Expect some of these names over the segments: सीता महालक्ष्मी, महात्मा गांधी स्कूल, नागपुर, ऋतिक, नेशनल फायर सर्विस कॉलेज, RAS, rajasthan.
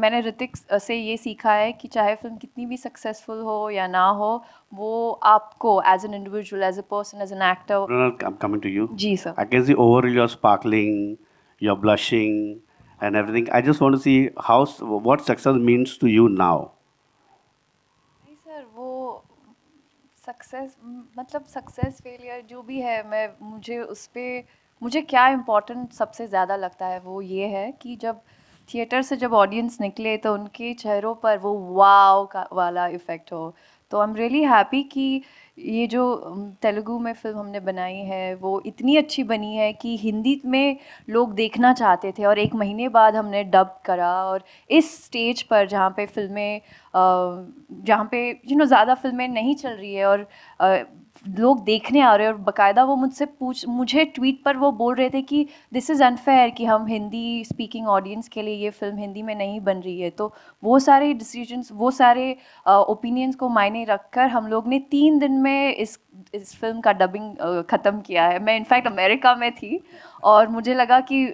मैंने ऋतिक से ये सीखा है कि चाहे फिल्म कितनी भी सक्सेसफुल हो या ना हो, वो आपको as an individual, as a person, as an actor. I am coming to you. जी sir. I can see over your sparkling, your blushing and everything. I just want to see how what success means to you now. Sir, वो success मतलब success failure जो भी है, मैं मुझे क्या important सबसे ज़्यादा लगता है वो ये है कि जब थिएटर से ऑडियंस निकले तो उनके चेहरों पर वो वाव का वाला इफ़ेक्ट हो। तो आई एम रियली हैप्पी कि ये जो तेलुगू में फिल्म हमने बनाई है वो इतनी अच्छी बनी है कि हिंदी में लोग देखना चाहते थे, और एक महीने बाद हमने डब करा। और इस स्टेज पर जहाँ पे ज़्यादा फिल्में नहीं चल रही है और लोग देखने आ रहे हैं, और बकायदा वो मुझे ट्वीट पर वो बोल रहे थे कि दिस इज़ अनफेयर कि हम हिंदी स्पीकिंग ऑडियंस के लिए ये फिल्म हिंदी में नहीं बन रही है। तो वो सारे डिसीजंस, वो सारे ओपिनियंस को मायने रखकर हम लोग ने 3 दिन में इस फिल्म का डबिंग ख़त्म किया है। मैं इनफैक्ट अमेरिका में थी और मुझे लगा कि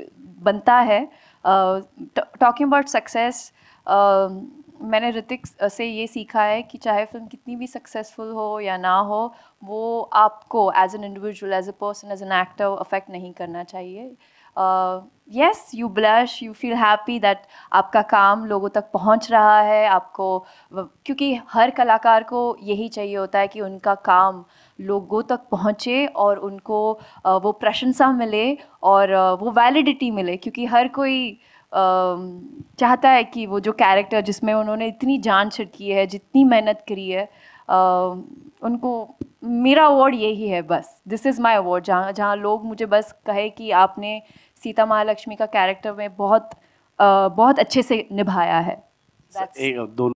बनता है। टॉकिंग अबाउट सक्सेस, मैंने ऋतिक से ये सीखा है कि चाहे फिल्म कितनी भी सक्सेसफुल हो या ना हो, वो आपको as an individual, as a person, as an actor affect नहीं करना चाहिए। Yes, you blush, you feel happy that आपका काम लोगों तक पहुंच रहा है, आपको, क्योंकि हर कलाकार को यही चाहिए होता है कि उनका काम लोगों तक पहुंचे और उनको वो प्रशंसा मिले और वो वैलिडिटी मिले, क्योंकि हर कोई चाहता है कि वो जो कैरेक्टर जिसमें उन्होंने इतनी जान छिड़की है, जितनी मेहनत करी है, उनको मेरा अवार्ड यही है बस, दिस इज़ माय अवार्ड। जहाँ लोग मुझे बस कहे कि आपने सीता महालक्ष्मी का कैरेक्टर में बहुत अच्छे से निभाया है।